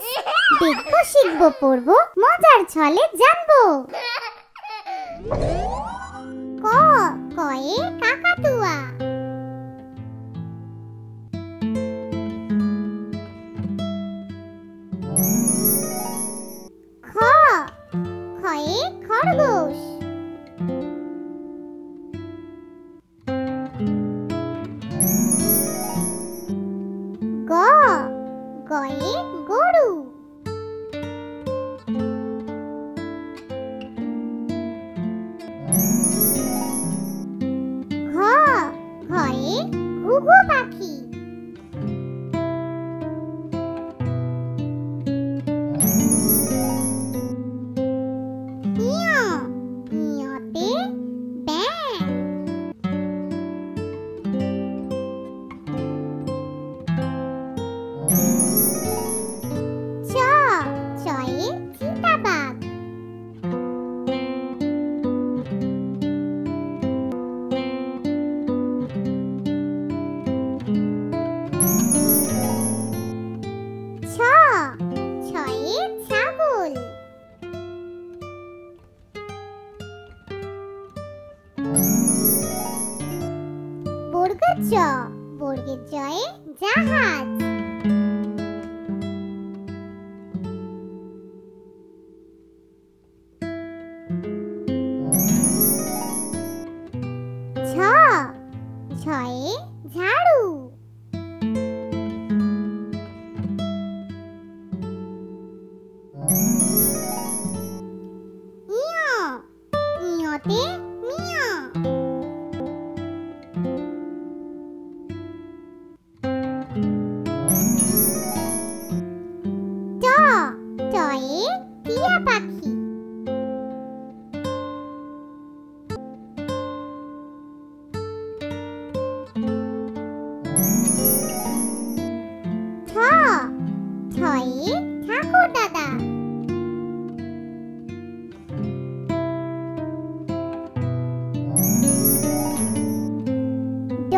sounds. দেখবো, শিখবো, পড়বো, মজার ছলে জানবো। ক, কয়ে কাকাতুয়া। খ, খয়ে খরগোশ। গ, গয়ে গরু। ঘ, ঘয়ে ঘুঘু পাখি। বর্গের জয়ে জাহাজ। ছ, ছয়ে ঝাড়ু। ইয়, ইয়তে মিয়া। ঠাকুর দাদা। ড,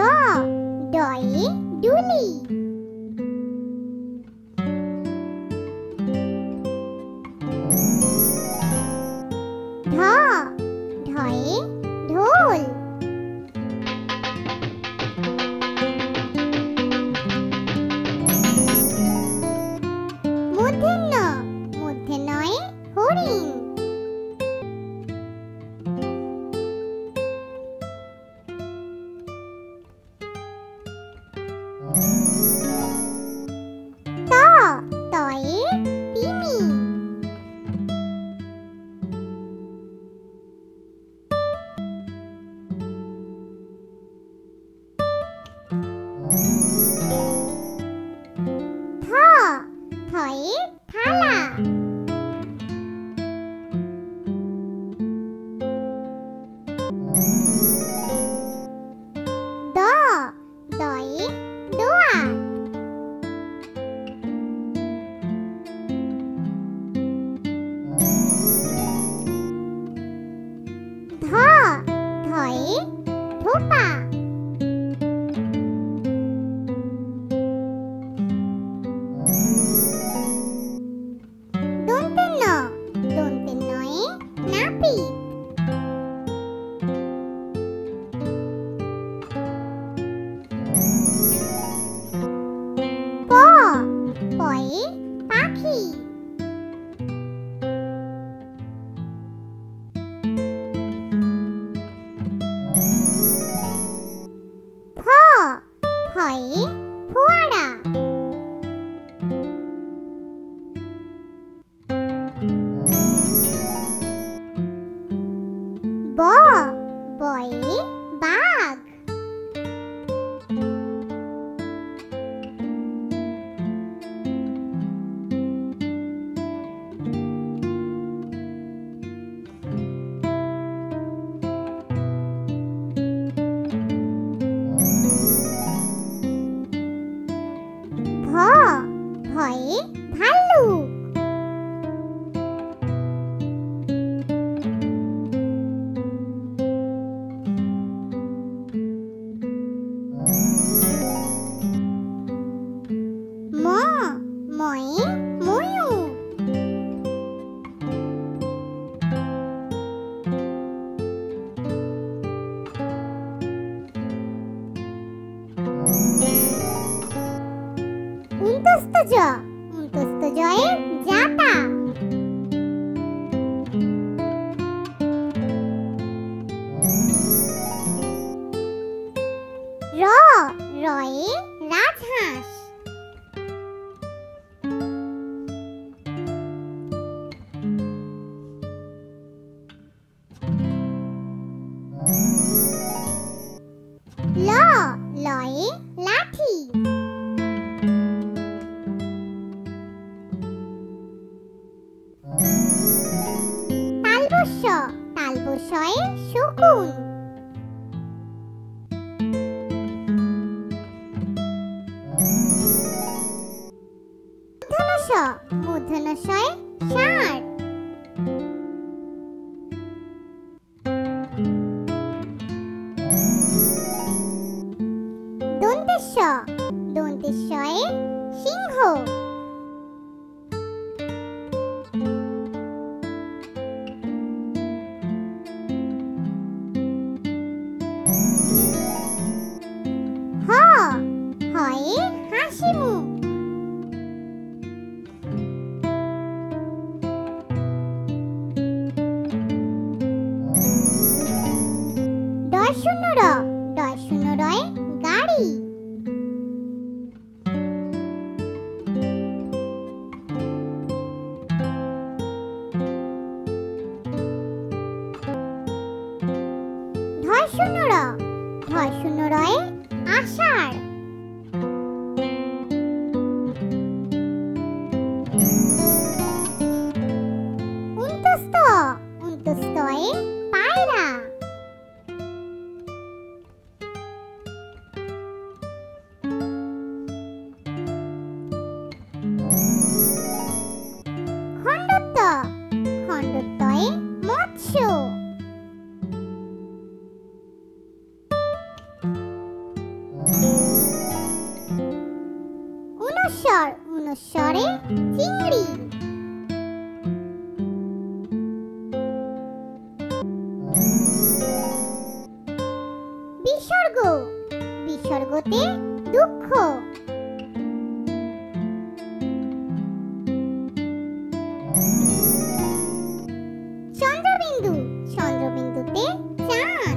ডয়ে ডুলি। ঢ, ঢয়ে ঢোল। Muy অন্তস্থ জয়ের যাতা। রয়ে রাজহাঁস। লয়ে লাঠি। তালবস্যয়ে শকুন। মূর্ধন্য ষয়ে ষাঁড়। দন্তেশ্ব সিংহ। হয়ে হাসি মুখ। দশূন্য রয়ে গাড়ি। ধশূন্য রয়ে আষাঢ়। অন্তস্থয়ে পায়রা। খণ্ডত্বয়ে মৎস্য। ঊনস্বরে চিংড়ি। বিসর্গতে দুঃখ। চন্দ্রবিন্দুতে চাঁদ।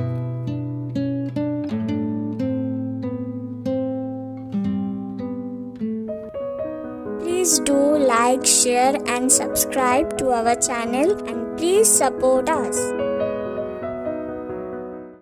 Please do like, share and subscribe to our channel and please support us.